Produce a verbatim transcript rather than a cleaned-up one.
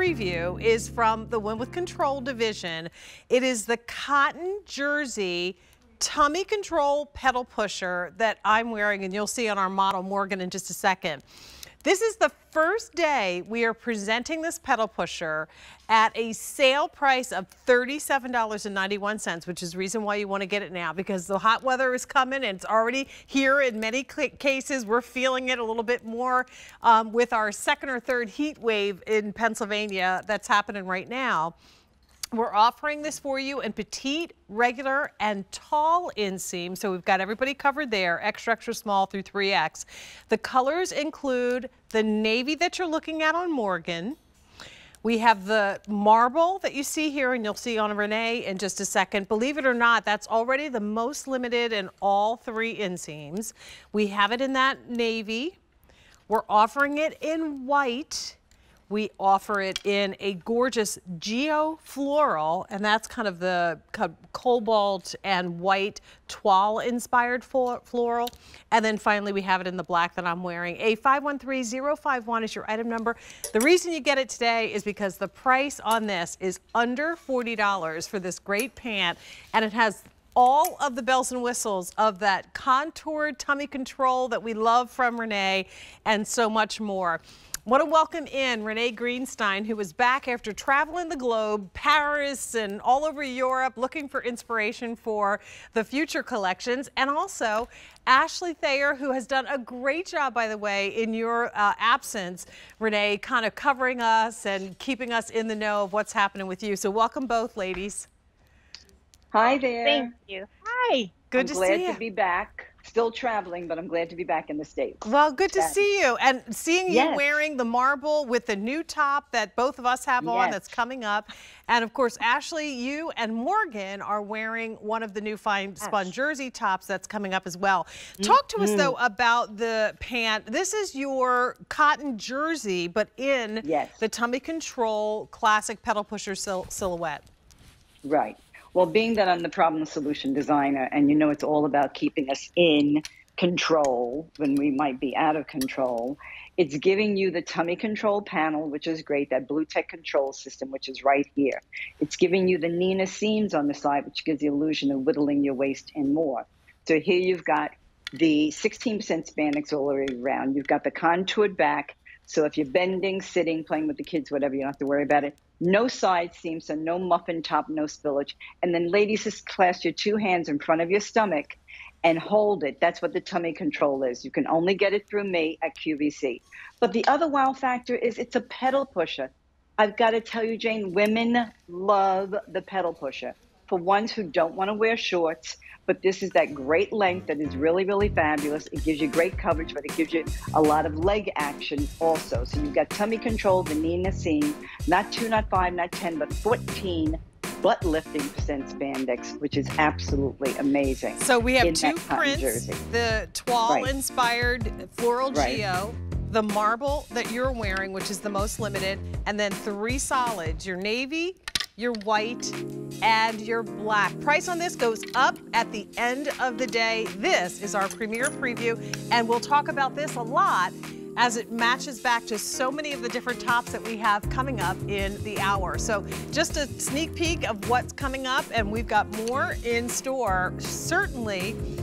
Preview is from the Women with Control division. It is the cotton jersey tummy control pedal pusher that I'm wearing, and you'll see on our model Morgan in just a second. This is the first day we are presenting this pedal pusher at a sale price of thirty-seven ninety-one, which is the reason why you want to get it now, because the hot weather is coming and it's already here in many cases. We're feeling it a little bit more um, with our second or third heat wave in Pennsylvania that's happening right now. We're offering this for you in petite, regular, and tall inseam. So we've got everybody covered there, extra, extra small through three X. The colors include the navy that you're looking at on Morgan. We have the marble that you see here, and you'll see on Renee in just a second. Believe it or not, that's already the most limited in all three inseams. We have it in that navy. We're offering it in white. We offer it in a gorgeous geo floral, and that's kind of the cobalt and white toile inspired floral. And then finally, we have it in the black that I'm wearing. A five one three zero five one is your item number. The reason you get it today is because the price on this is under forty dollars for this great pant, and it has all of the bells and whistles of that contoured tummy control that we love from Renee and so much more. Want to welcome in Renee Greenstein, who was back after traveling the globe, Paris and all over Europe, looking for inspiration for the future collections. And also Ashley Thayer, who has done a great job, by the way, in your uh, absence, Renee, kind of covering us and keeping us in the know of what's happening with you. So welcome both, ladies. Hi there. Thank you. Hi. Good I'm to glad see you. to be back. Still traveling, but I'm glad to be back in the States. Well, good to yeah. see you. And seeing you yes. wearing the marble with the new top that both of us have yes. on that's coming up. And of course, Ashley, you and Morgan are wearing one of the new fine spun Ash. jersey tops that's coming up as well. Mm-hmm. Talk to us, though, about the pant. This is your cotton jersey, but in yes. the tummy control classic pedal pusher sil silhouette. Right. Well, being that I'm the problem solution designer, and you know it's all about keeping us in control when we might be out of control, it's giving you the tummy control panel, which is great, that Blue Tech control system, which is right here. It's giving you the Nina seams on the side, which gives the illusion of whittling your waist in more. So here you've got the sixteen percent spandex all the way around. You've got the contoured back. So if you're bending, sitting, playing with the kids, whatever, you don't have to worry about it. No side seams, so no muffin top, no spillage. And then ladies, just clasp your two hands in front of your stomach and hold it. That's what the tummy control is. You can only get it through me at Q V C. But the other wow factor is it's a pedal pusher. I've got to tell you, Jane, women love the pedal pusher. For ones who don't want to wear shorts, but this is that great length that is really, really fabulous. It gives you great coverage, but it gives you a lot of leg action also. So you've got tummy control, the Nina seam, not two, not five, not ten, but fourteen butt lifting percent spandex, which is absolutely amazing. So we have two prints, the toile inspired floral geo, the marble that you're wearing, which is the most limited, and then three solids, your navy, your white, and your black. Price on this goes up at the end of the day. This is our premier preview, and we'll talk about this a lot as it matches back to so many of the different tops that we have coming up in the hour. So just a sneak peek of what's coming up, and we've got more in store, certainly.